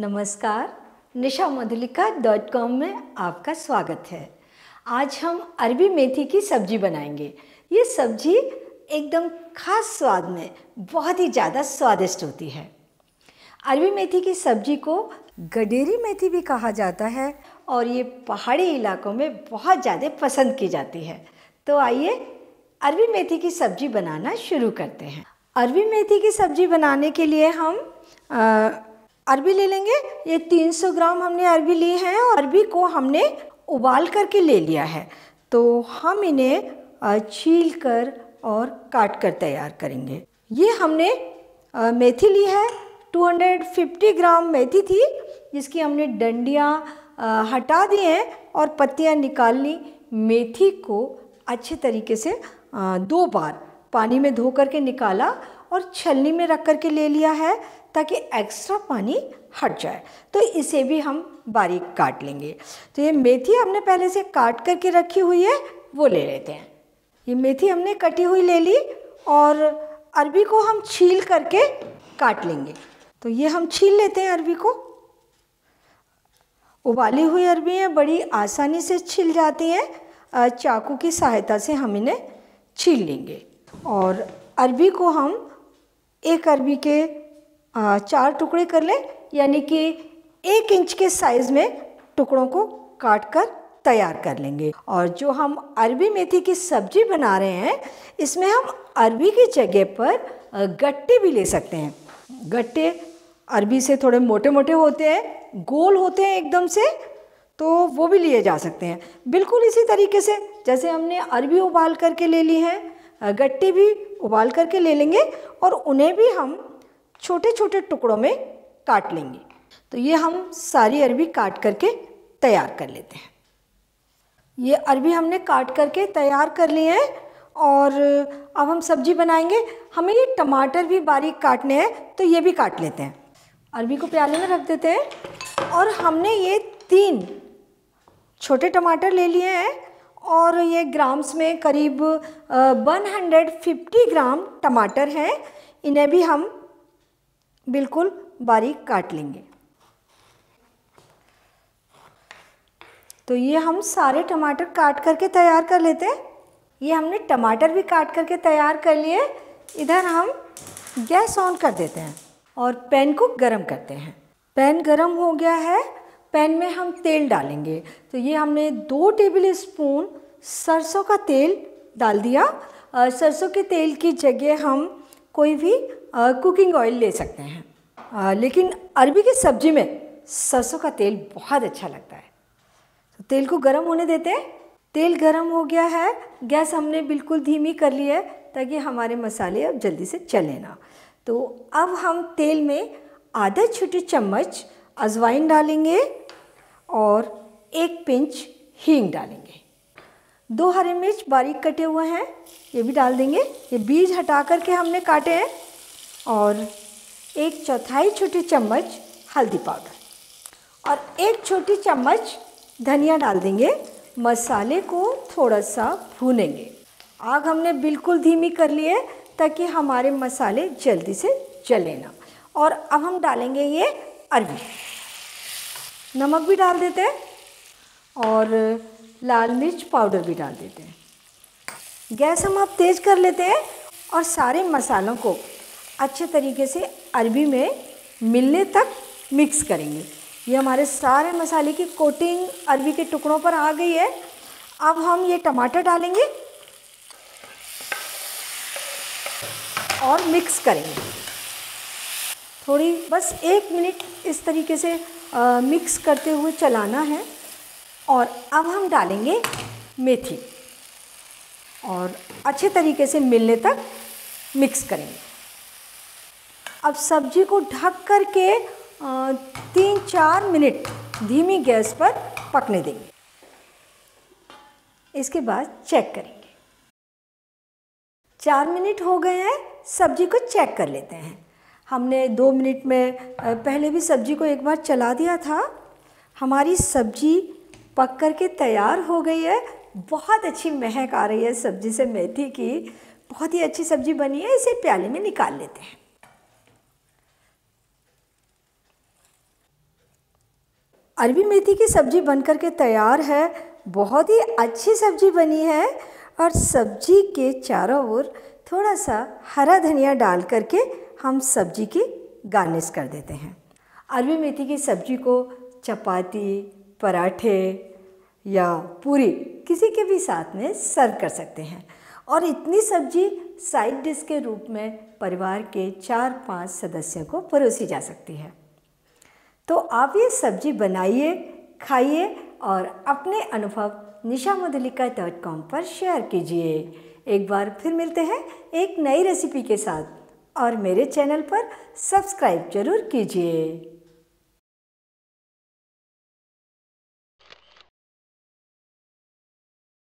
नमस्कार, निशा मधुलिका .com में आपका स्वागत है। आज हम अरबी मेथी की सब्ज़ी बनाएंगे। ये सब्ज़ी एकदम खास स्वाद में बहुत ही ज़्यादा स्वादिष्ट होती है। अरबी मेथी की सब्ज़ी को गडेरी मेथी भी कहा जाता है और ये पहाड़ी इलाकों में बहुत ज़्यादा पसंद की जाती है। तो आइए अरबी मेथी की सब्ज़ी बनाना शुरू करते हैं। अरबी मेथी की सब्ज़ी बनाने के लिए हम अरबी ले लेंगे। ये 300 ग्राम हमने अरबी ली है और अरबी को हमने उबाल करके ले लिया है। तो हम इन्हें छील कर और काट कर तैयार करेंगे। ये हमने मेथी ली है, 250 ग्राम मेथी थी, जिसकी हमने डंडियाँ हटा दी हैं और पत्तियाँ निकाल ली। मेथी को अच्छे तरीके से 2 बार पानी में धो करके निकाला और छलनी में रख करके ले लिया है ताकि एक्स्ट्रा पानी हट जाए। तो इसे भी हम बारीक काट लेंगे। तो ये मेथी हमने पहले से काट करके रखी हुई है, वो ले लेते हैं। ये मेथी हमने कटी हुई ले ली और अरबी को हम छील करके काट लेंगे। तो ये हम छील लेते हैं अरबी को। उबाली हुई अरबियाँ बड़ी आसानी से छिल जाती हैं। चाकू की सहायता से हम इन्हें छील लेंगे। और अरबी को हम एक अरबी के 4 टुकड़े कर लें, यानी कि 1 इंच के साइज़ में टुकड़ों को काट कर तैयार कर लेंगे। और जो हम अरबी मेथी की सब्ज़ी बना रहे हैं, इसमें हम अरबी की जगह पर गट्टे भी ले सकते हैं। गट्टे अरबी से थोड़े मोटे मोटे होते हैं, गोल होते हैं एकदम से, तो वो भी लिए जा सकते हैं। बिल्कुल इसी तरीके से जैसे हमने अरबी उबाल करके ले ली है, गट्टे भी उबाल करके ले लेंगे और उन्हें भी हम छोटे छोटे टुकड़ों में काट लेंगे। तो ये हम सारी अरबी काट करके तैयार कर लेते हैं। ये अरबी हमने काट करके तैयार कर ली है और अब हम सब्जी बनाएंगे। हमें ये टमाटर भी बारीक काटने हैं, तो ये भी काट लेते हैं। अरबी को प्याले में रख देते हैं। और हमने ये 3 छोटे टमाटर ले लिए हैं और ये ग्राम्स में करीब 150 ग्राम टमाटर हैं। इन्हें भी हम बिल्कुल बारीक काट लेंगे। तो ये हम सारे टमाटर काट करके तैयार कर लेते हैं। ये हमने टमाटर भी काट करके तैयार कर लिए। इधर हम गैस ऑन कर देते हैं और पैन को गरम करते हैं। पैन गरम हो गया है, पैन में हम तेल डालेंगे। तो ये हमने 2 टेबल स्पून सरसों का तेल डाल दिया। सरसों के तेल की जगह हम कोई भी कुकिंग ऑयल ले सकते हैं, लेकिन अरबी की सब्ज़ी में सरसों का तेल बहुत अच्छा लगता है। तो तेल को गर्म होने देते हैं। तेल गर्म हो गया है, गैस हमने बिल्कुल धीमी कर ली है ताकि हमारे मसाले अब जल्दी से चले ना। तो अब हम तेल में आधा छोटी चम्मच अजवाइन डालेंगे और 1 पिंच हींग डालेंगे। 2 हरे मिर्च बारीक कटे हुए हैं, ये भी डाल देंगे। ये बीज हटा करके हमने काटे हैं। और 1/4 छोटी चम्मच हल्दी पाउडर और 1 छोटी चम्मच धनिया डाल देंगे। मसाले को थोड़ा सा भूनेंगे। आग हमने बिल्कुल धीमी कर ली है ताकि हमारे मसाले जल्दी से जले ना। और अब हम डालेंगे ये अरबी। नमक भी डाल देते हैं और लाल मिर्च पाउडर भी डाल देते हैं। गैस हम अब तेज़ कर लेते हैं और सारे मसालों को अच्छे तरीके से अरबी में मिलने तक मिक्स करेंगे। ये हमारे सारे मसाले की कोटिंग अरबी के टुकड़ों पर आ गई है। अब हम ये टमाटर डालेंगे और मिक्स करेंगे थोड़ी, बस 1 मिनट इस तरीके से मिक्स करते हुए चलाना है। और अब हम डालेंगे मेथी और अच्छे तरीके से मिलने तक मिक्स करेंगे। अब सब्ज़ी को ढक करके 3-4 मिनट धीमी गैस पर पकने देंगे। इसके बाद चेक करेंगे। 4 मिनट हो गए हैं, सब्ज़ी को चेक कर लेते हैं। हमने 2 मिनट में पहले भी सब्ज़ी को एक बार चला दिया था। हमारी सब्ज़ी पक कर के तैयार हो गई है। बहुत अच्छी महक आ रही है सब्ज़ी से, मेथी की। बहुत ही अच्छी सब्ज़ी बनी है। इसे प्याले में निकाल लेते हैं। अरबी मेथी की सब्ज़ी बनकर के तैयार है। बहुत ही अच्छी सब्ज़ी बनी है। और सब्ज़ी के चारों ओर थोड़ा सा हरा धनिया डाल करके हम सब्ज़ी की गार्निश कर देते हैं। अरबी मेथी की सब्ज़ी को चपाती, पराठे या पूरी किसी के भी साथ में सर्व कर सकते हैं। और इतनी सब्ज़ी साइड डिश के रूप में परिवार के 4-5 सदस्यों को परोसी जा सकती है। तो आप ये सब्ज़ी बनाइए, खाइए और अपने अनुभव nishamodulika.com पर शेयर कीजिए। एक बार फिर मिलते हैं एक नई रेसिपी के साथ और मेरे चैनल पर सब्सक्राइब ज़रूर कीजिए।